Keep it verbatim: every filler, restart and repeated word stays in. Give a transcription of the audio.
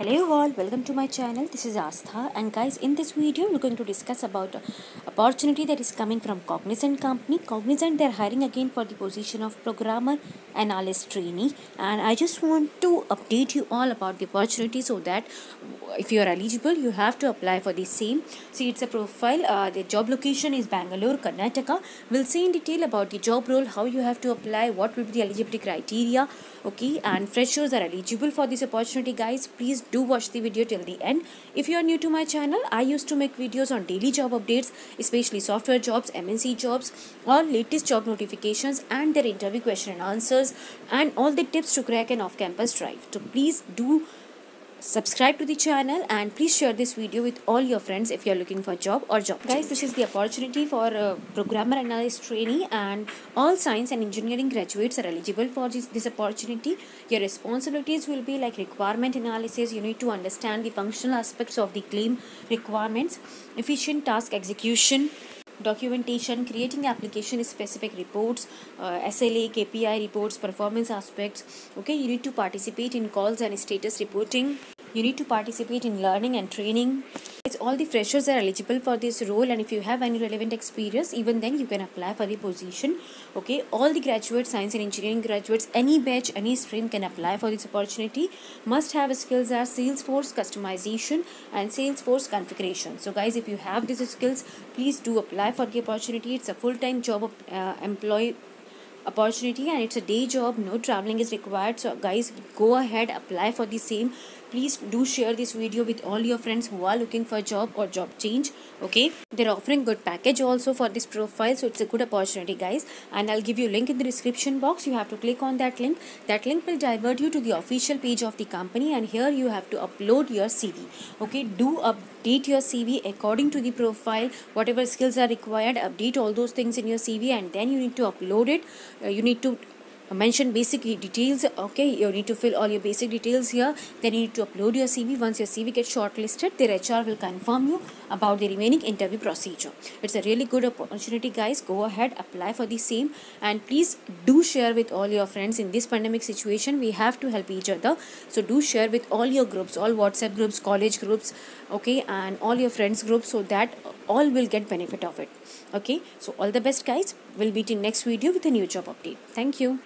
Hello all, welcome to my channel. This is Astha, and guys, in this video we're going to discuss about the opportunity that is coming from Cognizant company. Cognizant, they're hiring again for the position of Programmer Analyst Trainee, and I just want to update you all about the opportunity so that if you are eligible, you have to apply for the same. See, it's a profile. Uh, the job location is Bangalore, Karnataka. We'll see in detail about the job role, how you have to apply, what will be the eligibility criteria. Okay, and freshers are eligible for this opportunity, guys. Please do watch the video till the end. If you are new to my channel, I used to make videos on daily job updates, especially software jobs, M N C jobs, all latest job notifications and their interview question and answers, and all the tips to crack an off-campus drive. So please do subscribe to the channel and please share this video with all your friends if you are looking for job or job change. Guys, this is the opportunity for uh, Programmer Analyst Trainee, and all science and engineering graduates are eligible for this, this opportunity. Your responsibilities will be like requirement analysis. You need to understand the functional aspects of the claim requirements, efficient task execution, documentation, creating application specific reports, uh, S L A, K P I reports, performance aspects. Okay, you need to participate in calls and status reporting. You need to participate in learning and training. All the freshers are eligible for this role, and if you have any relevant experience, even then you can apply for the position. Okay, all the graduates, science and engineering graduates, any batch, any stream can apply for this opportunity. Must have skills are Salesforce customization and Salesforce configuration. So guys, if you have these skills, please do apply for the opportunity. It's a full-time job uh, employee opportunity, and it's a day job. No traveling is required. So guys, go ahead, apply for the same. Please do share this video with all your friends who are looking for job or job change. Okay, they're offering good package also for this profile, so it's a good opportunity, guys. And I'll give you a link in the description box. You have to click on that link. That link will divert you to the official page of the company, and here you have to upload your C V. Okay, do update your C V according to the profile. Whatever skills are required, update all those things in your C V, and then you need to upload it. Uh, you need to mention basic details. Okay, you need to fill all your basic details here, then you need to upload your C V. Once your C V gets shortlisted, their H R will confirm you about the remaining interview procedure. It's a really good opportunity, guys. Go ahead, apply for the same, and please do share with all your friends. In this pandemic situation, we have to help each other, so do share with all your groups, all WhatsApp groups, college groups, okay, and all your friends groups, so that all will get benefit of it. Okay, so all the best, guys. We'll meet in next video with a new job update. Thank you.